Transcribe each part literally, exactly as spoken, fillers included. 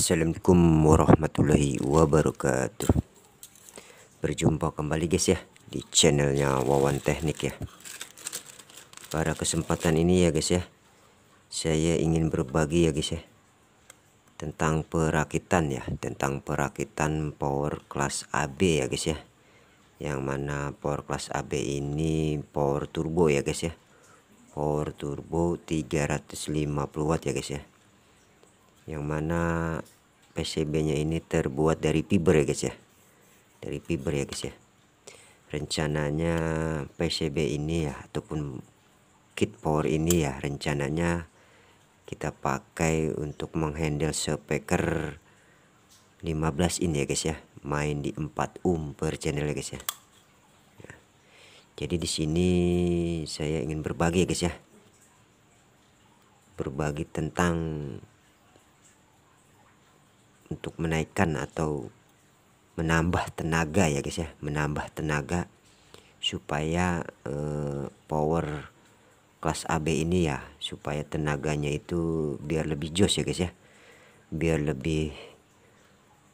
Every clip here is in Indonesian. Assalamualaikum warahmatullahi wabarakatuh. Berjumpa kembali guys ya di channelnya Wawan Teknik ya. Pada kesempatan ini ya guys ya, saya ingin berbagi ya guys ya tentang perakitan ya, tentang perakitan power kelas A B ya guys ya, yang mana power kelas A B ini power turbo ya guys ya, power turbo tiga ratus lima puluh watt ya guys ya, yang mana P C B-nya ini terbuat dari fiber ya guys ya, dari fiber ya guys ya. Rencananya P C B ini ya ataupun kit power ini ya, rencananya kita pakai untuk menghandle speaker lima belas in ya guys ya, main di empat ohm per channel ya guys ya. Nah, jadi di sini saya ingin berbagi ya guys ya, berbagi tentang untuk menaikkan atau menambah tenaga ya guys ya, menambah tenaga supaya eh, power kelas A B ini ya, supaya tenaganya itu biar lebih jos ya guys ya, biar lebih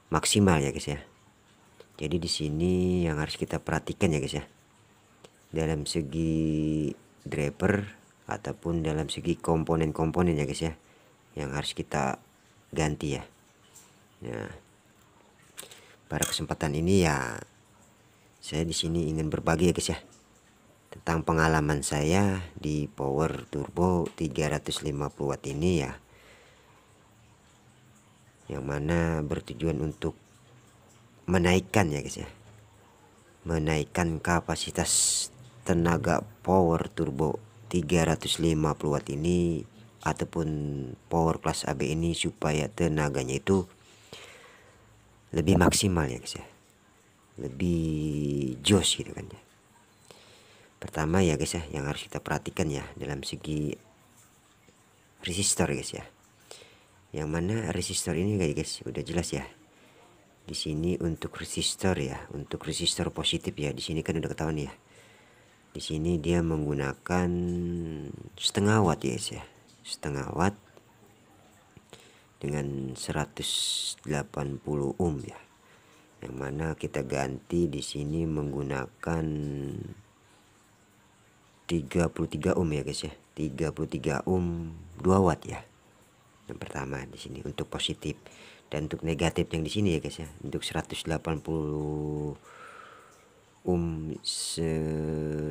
maksimal ya guys ya. Jadi di sini yang harus kita perhatikan ya guys ya, dalam segi driver ataupun dalam segi komponen-komponen ya guys ya, yang harus kita ganti ya. Nah, pada kesempatan ini ya, saya di sini ingin berbagi ya guys ya tentang pengalaman saya di power turbo tiga ratus lima puluh watt ini ya, yang mana bertujuan untuk menaikkan ya guys ya, menaikkan kapasitas tenaga power turbo tiga ratus lima puluh watt ini ataupun power kelas A B ini supaya tenaganya itu lebih maksimal ya guys ya, lebih jos gitu kan ya. Pertama ya guys ya, yang harus kita perhatikan ya dalam segi resistor guys ya, yang mana resistor ini guys, guys udah jelas ya. Di sini untuk resistor ya, untuk resistor positif ya, di sini kan udah ketahuan ya, di sini dia menggunakan setengah watt ya guys ya, setengah watt dengan seratus delapan puluh ohm ya, yang mana kita ganti di sini menggunakan tiga puluh tiga ohm ya guys ya, tiga puluh tiga ohm dua watt ya. Yang pertama di sini untuk positif, dan untuk negatif yang di sini ya guys ya, untuk seratus delapan puluh ohm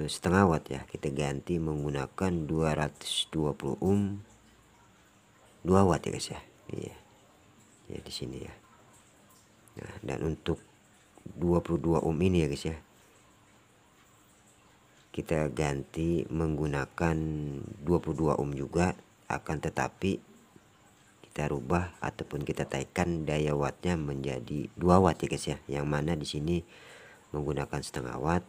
setengah watt ya, kita ganti menggunakan dua ratus dua puluh ohm dua watt ya guys ya. Iya, ya di sini ya. Nah, dan untuk dua puluh dua ohm ini ya guys ya, kita ganti menggunakan dua puluh dua ohm juga, akan tetapi kita rubah ataupun kita taikkan daya wattnya menjadi dua watt ya guys ya, yang mana di sini menggunakan setengah watt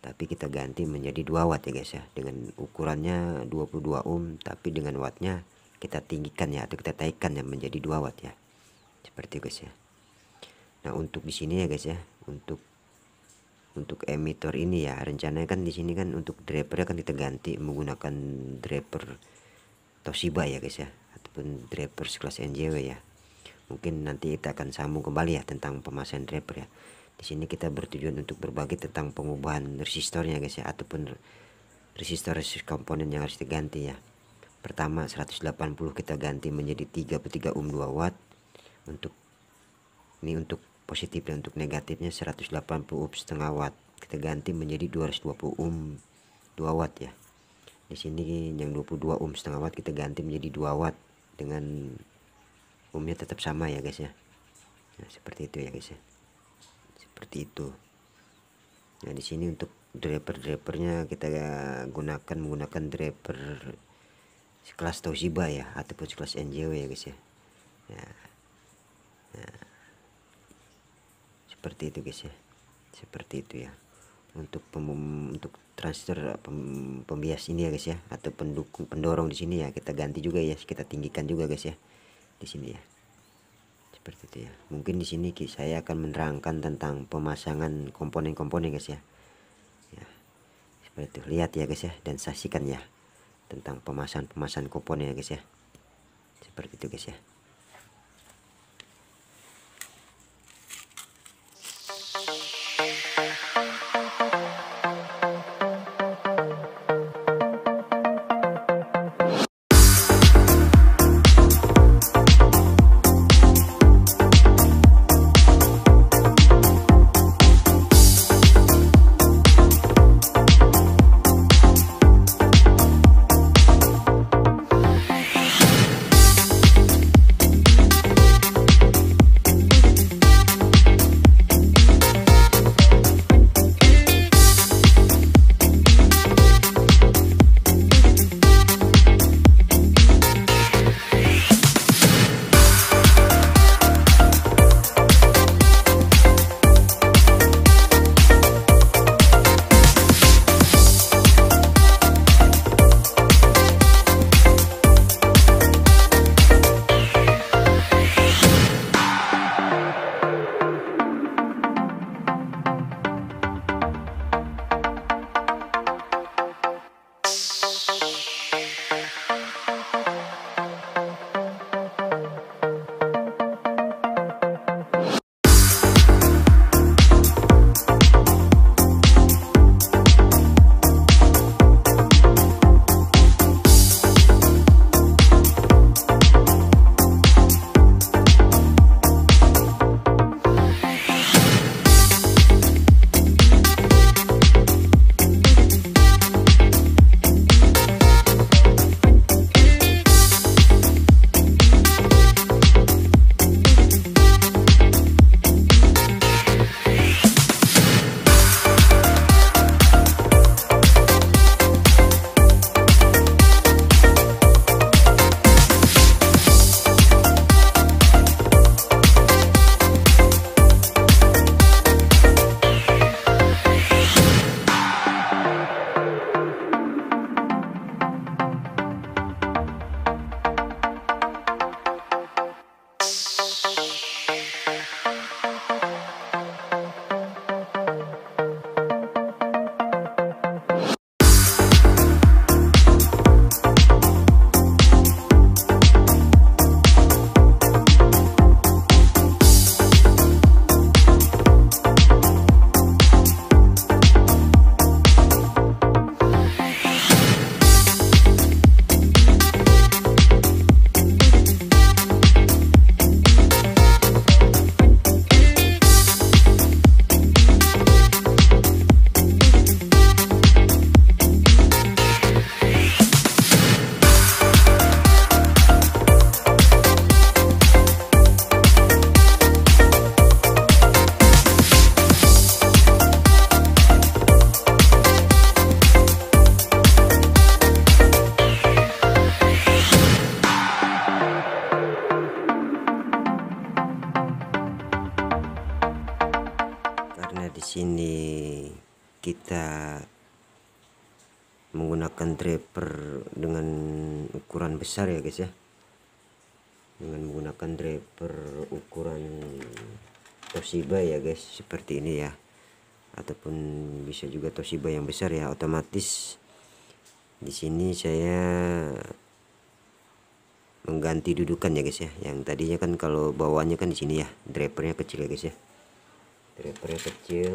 tapi kita ganti menjadi dua watt ya guys ya, dengan ukurannya dua puluh dua ohm tapi dengan wattnya kita tinggikan ya, atau kita taikkan ya menjadi dua watt ya, seperti itu guys ya. Nah, untuk di sini ya guys ya, untuk untuk emitor ini ya, rencananya kan di sini kan untuk drivernya kan kita ganti menggunakan driver Toshiba ya guys ya, ataupun driver sekelas N J W ya. Mungkin nanti kita akan sambung kembali ya tentang pemasangan driver ya. Di sini kita bertujuan untuk berbagi tentang pengubahan resistornya guys ya, ataupun resistor komponen yang harus diganti ya. Pertama seratus delapan puluh kita ganti menjadi tiga puluh tiga ohm dua watt untuk ini, untuk positif, dan untuk negatifnya seratus delapan puluh ohm setengah watt kita ganti menjadi dua ratus dua puluh ohm dua watt ya. Di sini yang dua puluh dua ohm setengah watt kita ganti menjadi dua watt dengan ohmnya tetap sama ya guys ya. Nah, seperti itu ya guys ya, seperti itu. Nah, di sini untuk driver-drivernya kita gunakan menggunakan driver sekelas Toshiba ya, ataupun sekelas N J W ya guys ya. Nah, nah, seperti itu guys ya, seperti itu ya. Untuk pem, untuk transistor pem, pembias ini ya guys ya, atau pendukung pendorong di sini ya, kita ganti juga ya, kita tinggikan juga guys ya di sini ya, seperti itu ya. Mungkin di sini saya akan menerangkan tentang pemasangan komponen-komponen guys ya. Ya, seperti itu, lihat ya guys ya, dan saksikan ya tentang pemasangan-pemasangan komponen ya guys ya, seperti itu guys ya. Di sini kita menggunakan draper dengan ukuran besar ya guys ya, dengan menggunakan draper ukuran Toshiba ya guys, seperti ini ya, ataupun bisa juga Toshiba yang besar ya. Otomatis di sini saya mengganti dudukan ya guys ya, yang tadinya kan kalau bawahnya kan di sini ya, drapernya kecil ya guys ya, drapernya kecil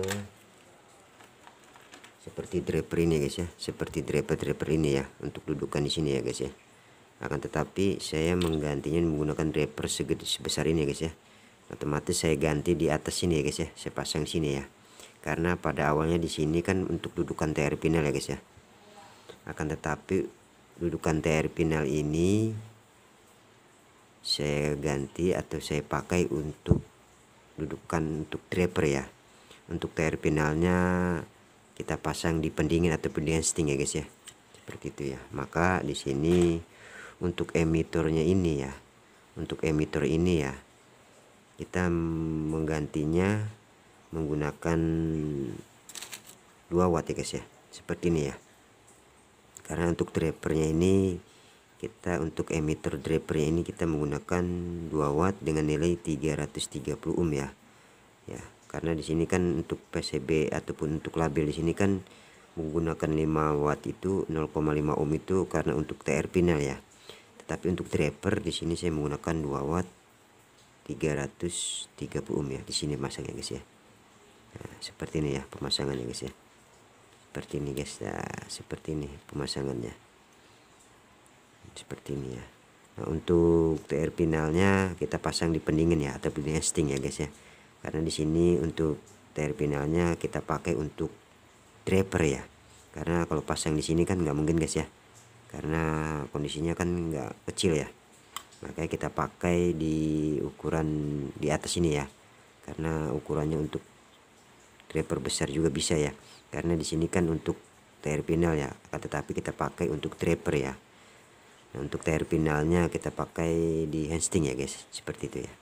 seperti draper ini guys ya, seperti draper draper ini ya untuk dudukan di sini ya guys ya. Akan tetapi saya menggantinya menggunakan draper segede sebesar ini ya guys ya. Otomatis saya ganti di atas sini ya guys ya, saya pasang sini ya, karena pada awalnya di sini kan untuk dudukan T R final ya guys ya. Akan tetapi dudukan T R final ini saya ganti atau saya pakai untuk dudukan untuk draper ya. Untuk T R finalnya kita pasang di pendingin atau pendingin sting ya guys ya, seperti itu ya. Maka di sini untuk emitornya ini ya, untuk emitor ini ya, kita menggantinya menggunakan dua watt ya guys ya, seperti ini ya. Karena untuk drapernya ini, kita untuk emitor drapernya ini kita menggunakan dua watt dengan nilai tiga ratus tiga puluh ohm ya ya. Karena di sini kan untuk P C B ataupun untuk label di sini kan menggunakan lima watt itu nol koma lima ohm itu karena untuk T R final ya. Tetapi untuk draper di sini saya menggunakan dua watt tiga ratus tiga puluh ohm ya. Di sini masangnya guys ya. Nah, seperti ini ya pemasangannya guys ya. Seperti ini guys. Nah, seperti ini pemasangannya. Seperti ini ya. Nah, untuk T R finalnya kita pasang di pendingin ya atau pendingin sting ya guys ya. Karena di sini untuk T R finalnya kita pakai untuk draper ya, karena kalau pasang di sini kan nggak mungkin guys ya, karena kondisinya kan nggak kecil ya. Makanya kita pakai di ukuran di atas ini ya, karena ukurannya untuk draper besar juga bisa ya, karena di sini kan untuk T R final ya, tetapi kita pakai untuk draper ya. Nah, untuk T R finalnya kita pakai di handstring ya guys, seperti itu ya,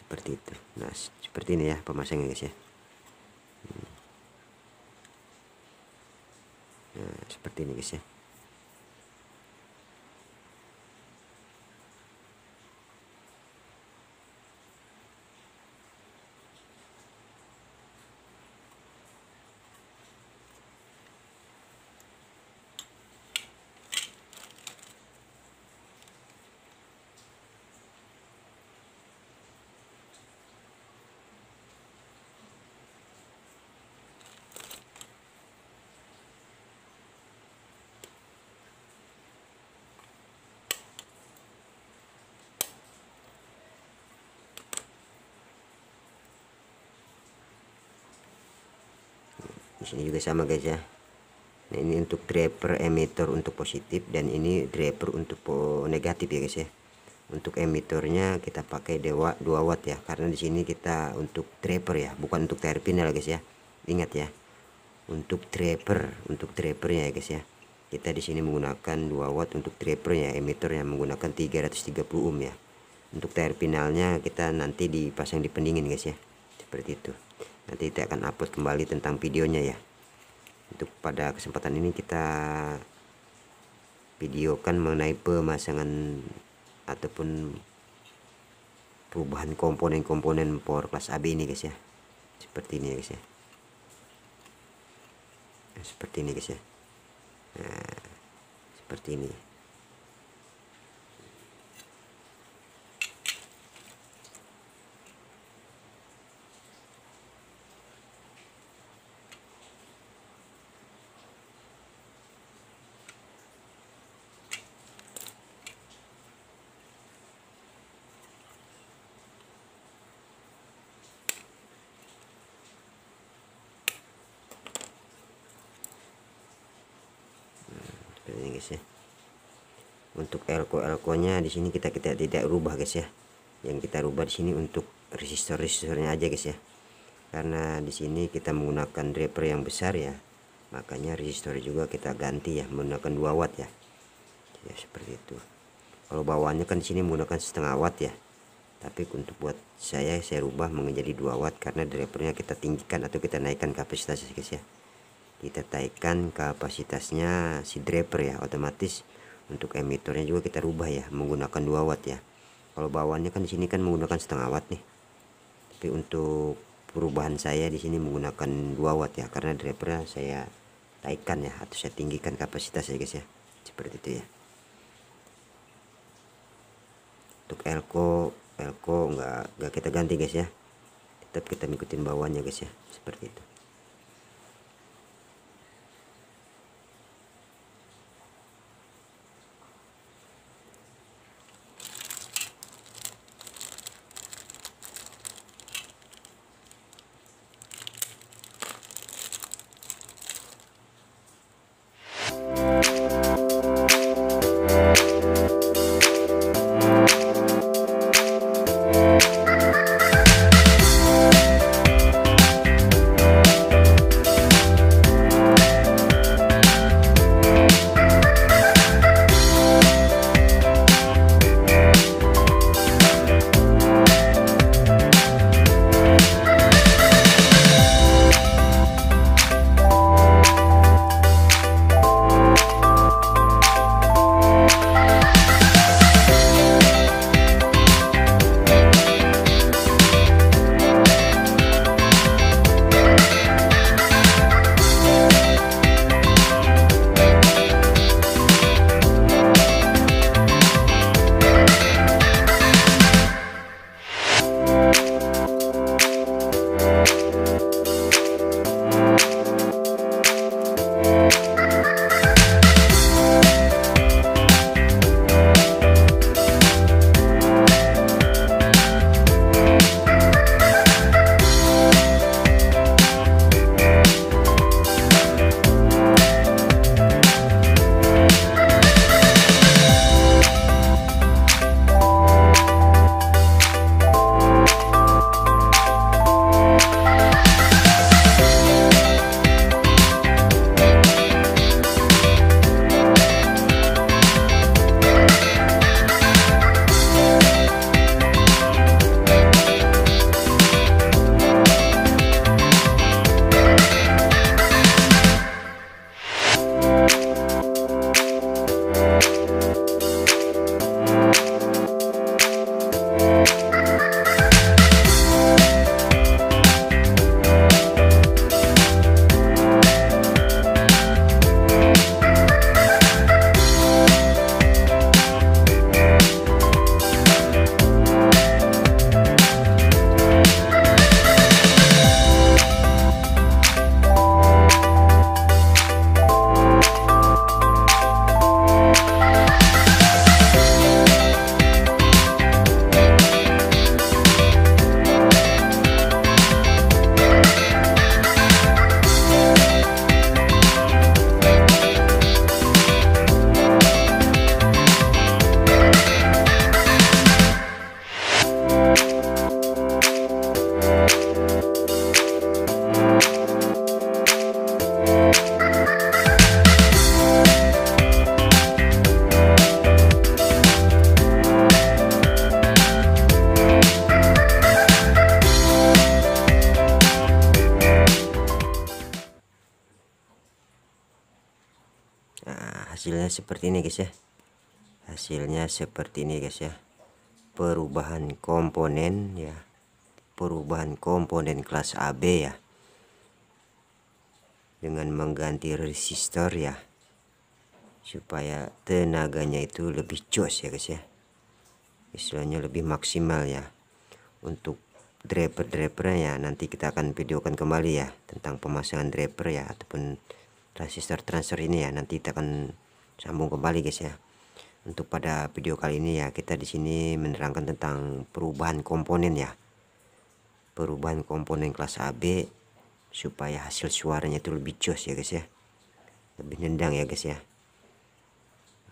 seperti itu. Nah, seperti ini ya pemasangannya guys ya. Nah, seperti ini guys ya. Di sini juga sama guys ya. Nah, ini untuk draper emitor untuk positif dan ini draper untuk negatif ya guys ya. Untuk emitornya kita pakai dua watt ya, karena di sini kita untuk draper ya, bukan untuk T R final guys ya. Ingat ya. Untuk draper, untuk drapernya ya guys ya. Kita di sini menggunakan dua watt untuk drapernya, emitornya menggunakan tiga ratus tiga puluh ohm ya. Untuk T R finalnya kita nanti dipasang di pendingin guys ya. Seperti itu. Nanti kita akan upload kembali tentang videonya ya. Untuk pada kesempatan ini kita videokan mengenai pemasangan ataupun perubahan komponen-komponen power class A B ini guys ya. Seperti ini ya guys ya. Nah, seperti ini guys ya. Nah, seperti ini. Ini guys ya. Untuk elko elkonya di sini kita kita tidak rubah guys ya. Yang kita rubah di sini untuk resistor resistornya aja guys ya. Karena di sini kita menggunakan draper yang besar ya. Makanya resistor juga kita ganti ya menggunakan dua watt ya. Ya seperti itu. Kalau bawahnya kan di sini menggunakan setengah watt ya. tapi untuk buat saya saya rubah menjadi dua watt karena drivernya kita tinggikan atau kita naikkan kapasitasnya guys ya, kita naikkan kapasitasnya si driver ya, otomatis untuk emitornya juga kita rubah ya menggunakan dua watt ya. Kalau bawaannya kan di sini kan menggunakan setengah watt nih, tapi untuk perubahan saya di sini menggunakan dua watt ya karena drivernya saya naikkan ya atau saya tinggikan kapasitas ya guys ya, seperti itu ya. Untuk elko elko enggak enggak kita ganti guys ya, tetap kita ngikutin bawaannya guys ya, seperti itu. Hasilnya seperti ini guys ya, hasilnya seperti ini guys ya, perubahan komponen ya, perubahan komponen kelas A B ya, dengan mengganti resistor ya, supaya tenaganya itu lebih jos ya guys ya, istilahnya lebih maksimal ya. Untuk driver-driver ya nanti kita akan videokan kembali ya tentang pemasangan driver ya ataupun resistor transfer ini ya, nanti kita akan sambung kembali guys ya. Untuk pada video kali ini ya kita di sini menerangkan tentang perubahan komponen ya, perubahan komponen kelas A B supaya hasil suaranya itu lebih jos ya guys ya, lebih nendang ya guys ya.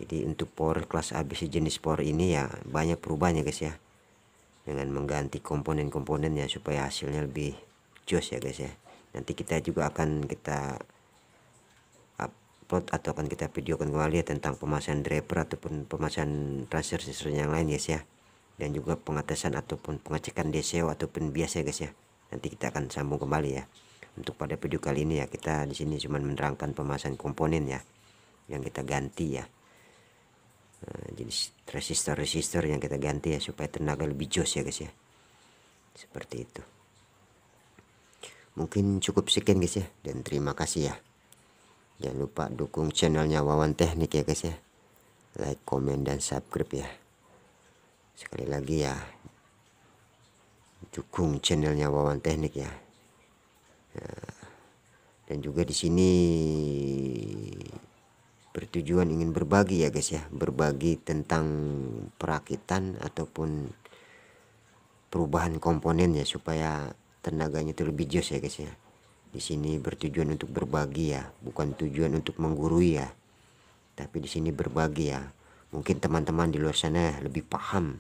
Jadi untuk power kelas A B sejenis power ini ya banyak perubahannya guys ya, dengan mengganti komponen-komponen ya supaya hasilnya lebih jos ya guys ya. Nanti kita juga akan kita upload atau akan kita videokan kembali ya tentang pemasangan driver ataupun pemasangan transistor yang lain guys ya. dan juga pengetesan ataupun pengecekan D C O ataupun bias ya guys ya. Nanti kita akan sambung kembali ya. Untuk pada video kali ini ya, kita di sini cuma menerangkan pemasangan komponen ya yang kita ganti ya. Nah, jenis resistor-resistor yang kita ganti ya supaya tenaga lebih jos ya guys ya. Seperti itu. Mungkin cukup sekian guys ya, dan terima kasih ya. Jangan lupa dukung channelnya Wawan Teknik ya guys ya. Like, komen, dan subscribe ya. Sekali lagi ya, dukung channelnya Wawan Teknik ya. Dan juga di sini bertujuan ingin berbagi ya guys ya, berbagi tentang perakitan ataupun perubahan komponen ya supaya tenaganya itu lebih jos ya guys ya. Di sini bertujuan untuk berbagi ya, bukan tujuan untuk menggurui ya. Tapi di sini berbagi ya. Mungkin teman-teman di luar sana lebih paham,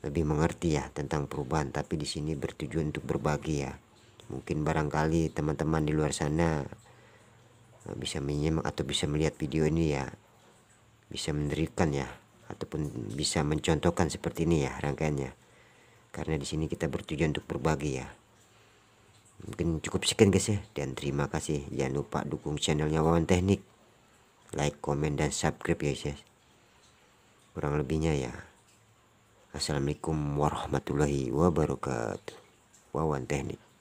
lebih mengerti ya tentang perubahan, tapi di sini bertujuan untuk berbagi ya. Mungkin barangkali teman-teman di luar sana bisa menyimak atau bisa melihat video ini ya, bisa mendirikan ya ataupun bisa mencontohkan seperti ini ya rangkaiannya, karena di sini kita bertujuan untuk berbagi ya. Mungkin cukup sekian guys ya, dan terima kasih. Jangan lupa dukung channelnya Wawan Teknik, like, komen, dan subscribe ya guys ya. Kurang lebihnya ya, assalamualaikum warahmatullahi wabarakatuh. Wawan Teknik.